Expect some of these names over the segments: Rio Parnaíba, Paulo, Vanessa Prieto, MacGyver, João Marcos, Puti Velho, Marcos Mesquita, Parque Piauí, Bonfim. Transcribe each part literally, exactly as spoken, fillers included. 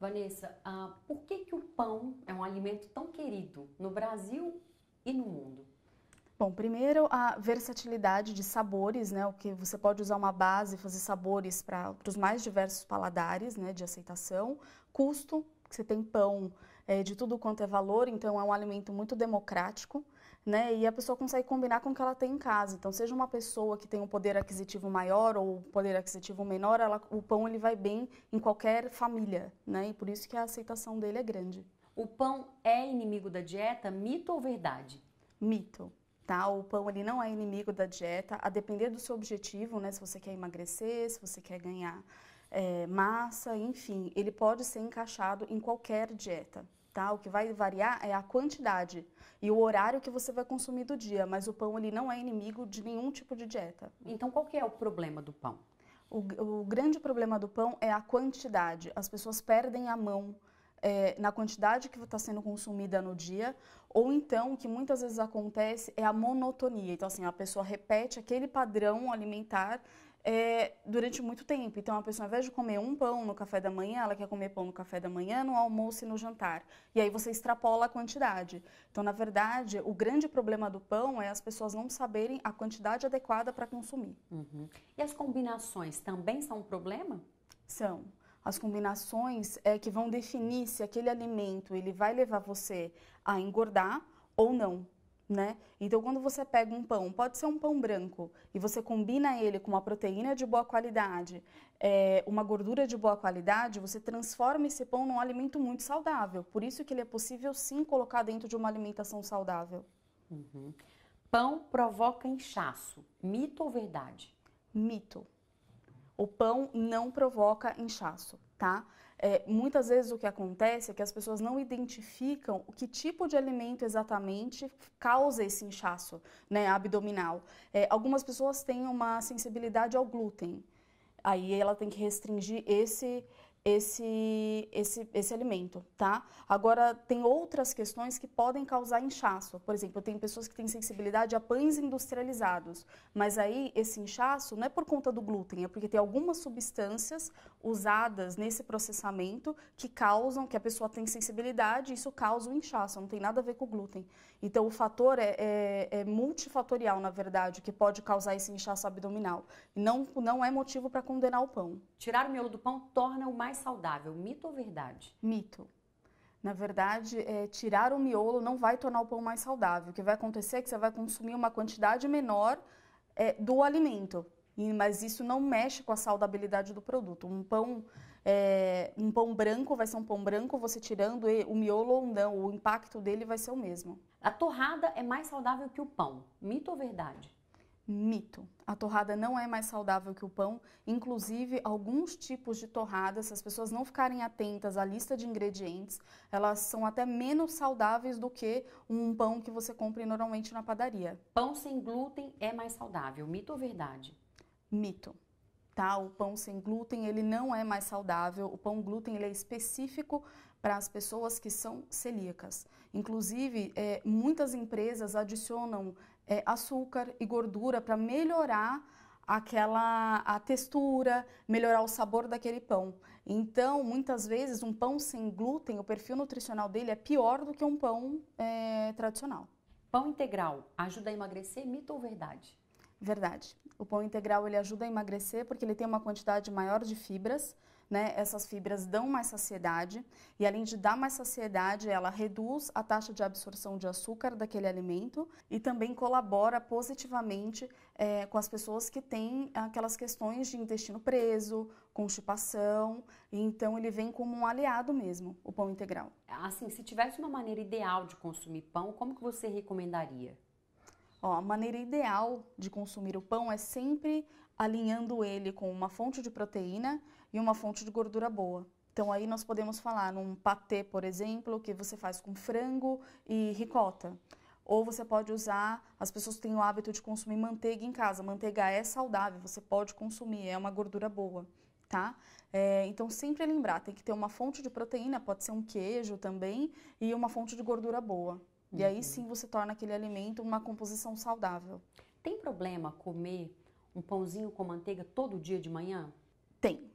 Vanessa, ah, por que que o pão é um alimento tão querido no Brasil e no mundo? Bom, primeiro a versatilidade de sabores, né? O que você pode usar uma base e fazer sabores para os mais diversos paladares, né? De aceitação, custo, que você tem pão é, de tudo quanto é valor, então é um alimento muito democrático, né? E a pessoa consegue combinar com o que ela tem em casa. Então, seja uma pessoa que tem um poder aquisitivo maior ou um poder aquisitivo menor, ela, o pão ele vai bem em qualquer família, né? E por isso que a aceitação dele é grande. O pão é inimigo da dieta, mito ou verdade? Mito. Tá? O pão ele não é inimigo da dieta, a depender do seu objetivo, né? Se você quer emagrecer, se você quer ganhar é, massa, enfim, ele pode ser encaixado em qualquer dieta. Tá? O que vai variar é a quantidade e o horário que você vai consumir do dia, mas o pão ele não é inimigo de nenhum tipo de dieta. Então qual que é o problema do pão? O, o grande problema do pão é a quantidade, as pessoas perdem a mão. É, na quantidade que está sendo consumida no dia, ou então, o que muitas vezes acontece, é a monotonia. Então, assim, a pessoa repete aquele padrão alimentar é, durante muito tempo. Então, a pessoa, ao invés de comer um pão no café da manhã, ela quer comer pão no café da manhã, no almoço e no jantar. E aí você extrapola a quantidade. Então, na verdade, o grande problema do pão é as pessoas não saberem a quantidade adequada para consumir. Uhum. E as combinações também são um problema? São. As combinações é que vão definir se aquele alimento ele vai levar você a engordar ou não, né? Então, quando você pega um pão, pode ser um pão branco, e você combina ele com uma proteína de boa qualidade, é, uma gordura de boa qualidade, você transforma esse pão num alimento muito saudável. Por isso que ele é possível, sim, colocar dentro de uma alimentação saudável. Uhum. Pão provoca inchaço. Mito ou verdade? Mito. O pão não provoca inchaço, tá? É, muitas vezes o que acontece é que as pessoas não identificam que tipo de alimento exatamente causa esse inchaço, né, abdominal. É, algumas pessoas têm uma sensibilidade ao glúten, aí ela tem que restringir esse... Esse, esse, esse alimento, tá? Agora, tem outras questões que podem causar inchaço. Por exemplo, tem pessoas que têm sensibilidade a pães industrializados, mas aí esse inchaço não é por conta do glúten, é porque tem algumas substâncias usadas nesse processamento que causam, que a pessoa tem sensibilidade, e isso causa o inchaço, não tem nada a ver com o glúten. Então, o fator é, é, é multifatorial, na verdade, que pode causar esse inchaço abdominal. Não, não é motivo para condenar o pão. Tirar o miolo do pão torna o mais saudável, mito ou verdade? Mito. Na verdade, é, tirar o miolo não vai tornar o pão mais saudável. O que vai acontecer é que você vai consumir uma quantidade menor é, do alimento, e, mas isso não mexe com a saudabilidade do produto. Um pão, é, um pão branco vai ser um pão branco, você tirando o miolo ou não, o impacto dele vai ser o mesmo. A torrada é mais saudável que o pão, mito ou verdade? Mito. A torrada não é mais saudável que o pão, inclusive alguns tipos de torrada, se as pessoas não ficarem atentas à lista de ingredientes, elas são até menos saudáveis do que um pão que você compra normalmente na padaria. Pão sem glúten é mais saudável, mito ou verdade? Mito. Tá? O pão sem glúten, ele não é mais saudável, o pão glúten ele é específico para as pessoas que são celíacas. Inclusive, é, muitas empresas adicionam é, açúcar e gordura para melhorar aquela a textura, melhorar o sabor daquele pão. Então, muitas vezes, um pão sem glúten, o perfil nutricional dele é pior do que um pão é, tradicional. Pão integral ajuda a emagrecer, mito ou verdade? Verdade. O pão integral ele ajuda a emagrecer porque ele tem uma quantidade maior de fibras, né? Essas fibras dão mais saciedade e além de dar mais saciedade, ela reduz a taxa de absorção de açúcar daquele alimento e também colabora positivamente é, com as pessoas que têm aquelas questões de intestino preso, constipação, e então ele vem como um aliado mesmo, o pão integral. Assim, se tivesse uma maneira ideal de consumir pão, como que você recomendaria? Ó, a maneira ideal de consumir o pão é sempre alinhando ele com uma fonte de proteína e uma fonte de gordura boa. Então aí nós podemos falar num patê, por exemplo, que você faz com frango e ricota. Ou você pode usar, as pessoas que têm o hábito de consumir manteiga em casa. Manteiga é saudável, você pode consumir, é uma gordura boa, tá? É, então sempre lembrar, tem que ter uma fonte de proteína, pode ser um queijo também, e uma fonte de gordura boa. E aí sim você torna aquele alimento uma composição saudável. Tem problema comer um pãozinho com manteiga todo dia de manhã? Tem.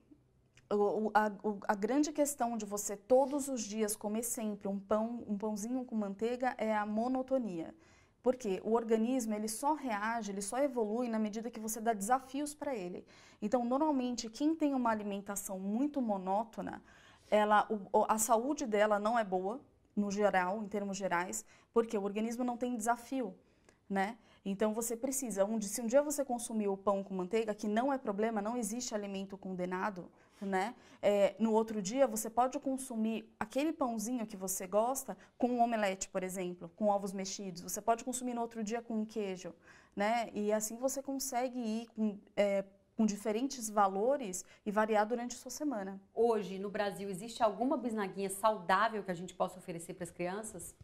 A, a grande questão de você todos os dias comer sempre um pão, um pãozinho com manteiga é a monotonia. Porque o organismo, ele só reage, ele só evolui na medida que você dá desafios para ele. Então, normalmente, quem tem uma alimentação muito monótona, ela, a saúde dela não é boa, no geral, em termos gerais, porque o organismo não tem desafio, né? Então, você precisa, um, se um dia você consumir o pão com manteiga, que não é problema, não existe alimento condenado, né? É, no outro dia, você pode consumir aquele pãozinho que você gosta com um omelete, por exemplo, com ovos mexidos. Você pode consumir no outro dia com um queijo, né? E assim você consegue ir com, é, com diferentes valores e variar durante a sua semana. Hoje, no Brasil, existe alguma bisnaguinha saudável que a gente possa oferecer para as crianças?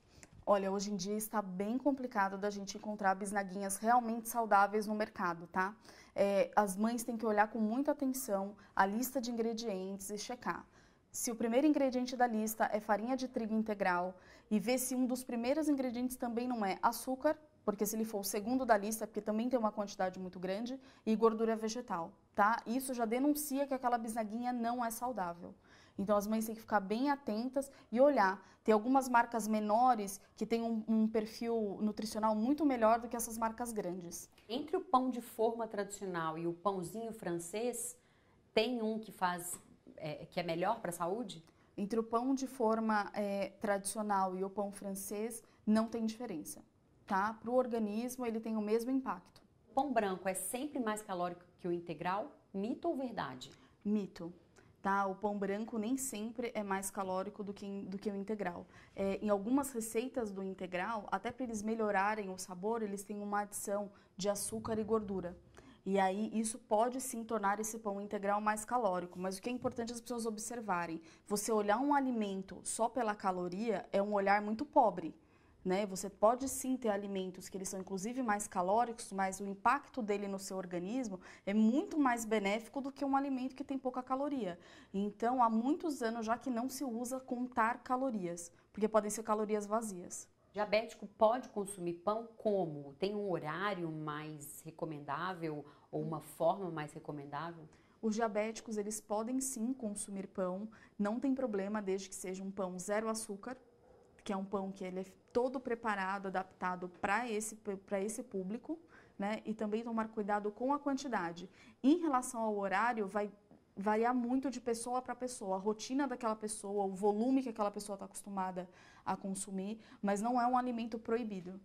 Olha, hoje em dia está bem complicado da gente encontrar bisnaguinhas realmente saudáveis no mercado, tá? É, as mães têm que olhar com muita atenção a lista de ingredientes e checar. Se o primeiro ingrediente da lista é farinha de trigo integral e ver se um dos primeiros ingredientes também não é açúcar, porque se ele for o segundo da lista, porque também tem uma quantidade muito grande, e gordura vegetal, tá? Isso já denuncia que aquela bisnaguinha não é saudável. Então, as mães têm que ficar bem atentas e olhar. Tem algumas marcas menores que têm um, um perfil nutricional muito melhor do que essas marcas grandes. Entre o pão de forma tradicional e o pãozinho francês, tem um que faz, é, que é melhor para a saúde? Entre o pão de forma é, tradicional e o pão francês, não tem diferença, tá? Para o organismo, ele tem o mesmo impacto. O pão branco é sempre mais calórico que o integral? Mito ou verdade? Mito. Tá? O pão branco nem sempre é mais calórico do que, do que o integral. É, em algumas receitas do integral, até para eles melhorarem o sabor, eles têm uma adição de açúcar e gordura. E aí, isso pode sim tornar esse pão integral mais calórico, mas o que é importante as pessoas observarem, você olhar um alimento só pela caloria é um olhar muito pobre, né? Você pode sim ter alimentos que eles são inclusive mais calóricos, mas o impacto dele no seu organismo é muito mais benéfico do que um alimento que tem pouca caloria. Então, há muitos anos já que não se usa contar calorias, porque podem ser calorias vazias. Diabético pode consumir pão como? Tem um horário mais recomendável ou uma forma mais recomendável? Os diabéticos, eles podem sim consumir pão, não tem problema desde que seja um pão zero açúcar, que é um pão que ele é todo preparado, adaptado para esse, para esse público, né? E também tomar cuidado com a quantidade. Em relação ao horário, vai variar muito de pessoa para pessoa, a rotina daquela pessoa, o volume que aquela pessoa está acostumada a consumir, mas não é um alimento proibido.